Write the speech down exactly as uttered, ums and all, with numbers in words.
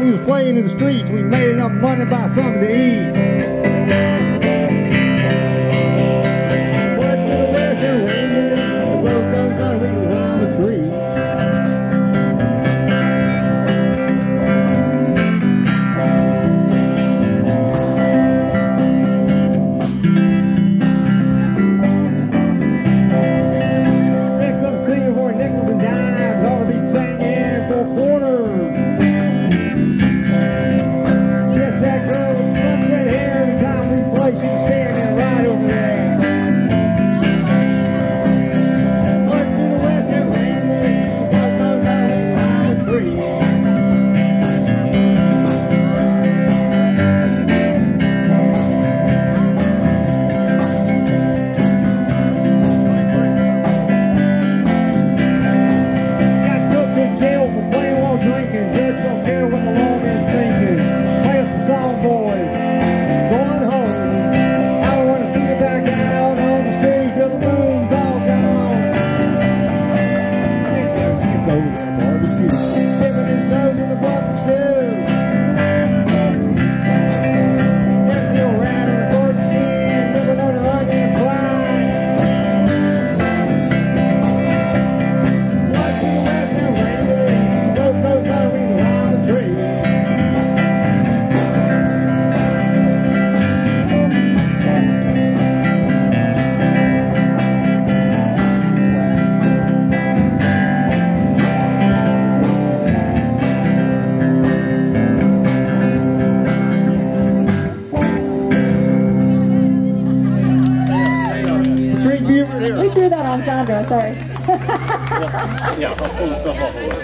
While we was playing in the streets, we made enough money to buy something to eat. Went to the western wing, the boat comes out behind the tree. We threw that on Sandra, sorry. Yeah, I'll pull the stuff off a little.